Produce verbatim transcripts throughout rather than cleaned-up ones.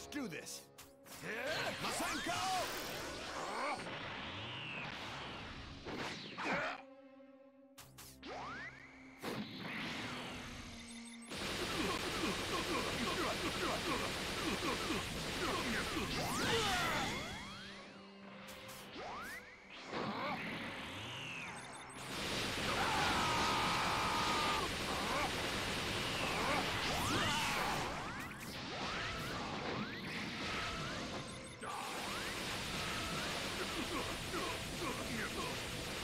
Let's do this. Masenko!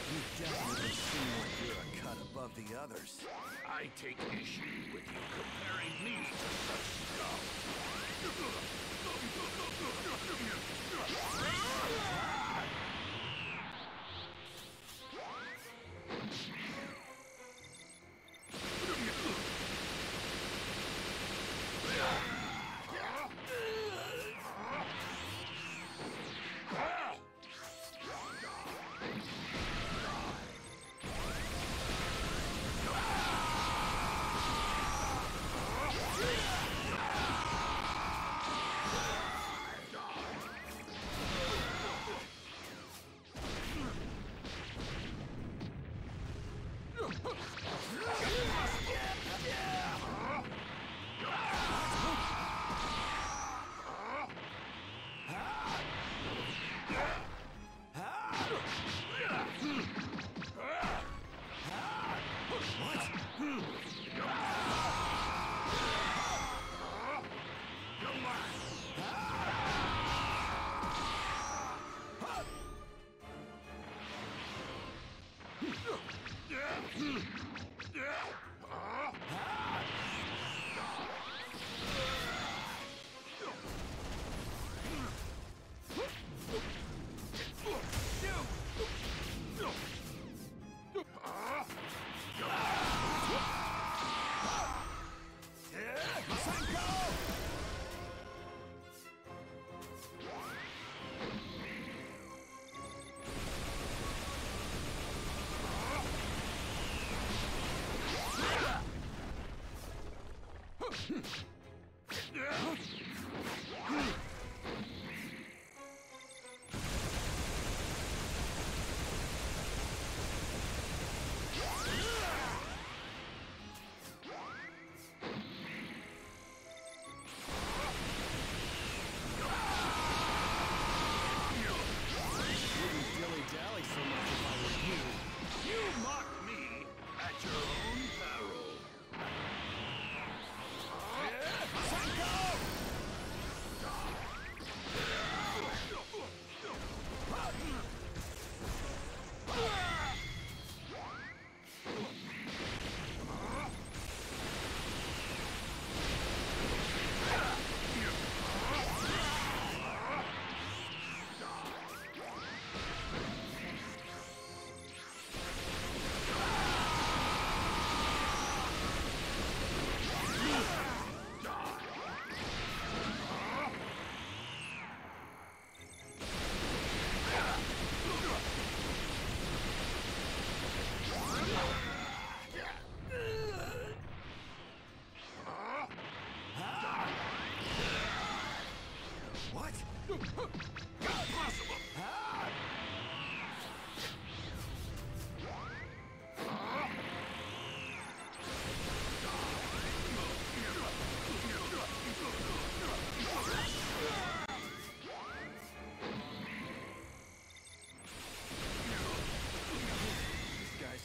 You definitely seem like you're a cut above the others. I take issue with you comparing me to such stuff.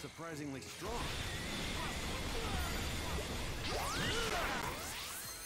Surprisingly strong.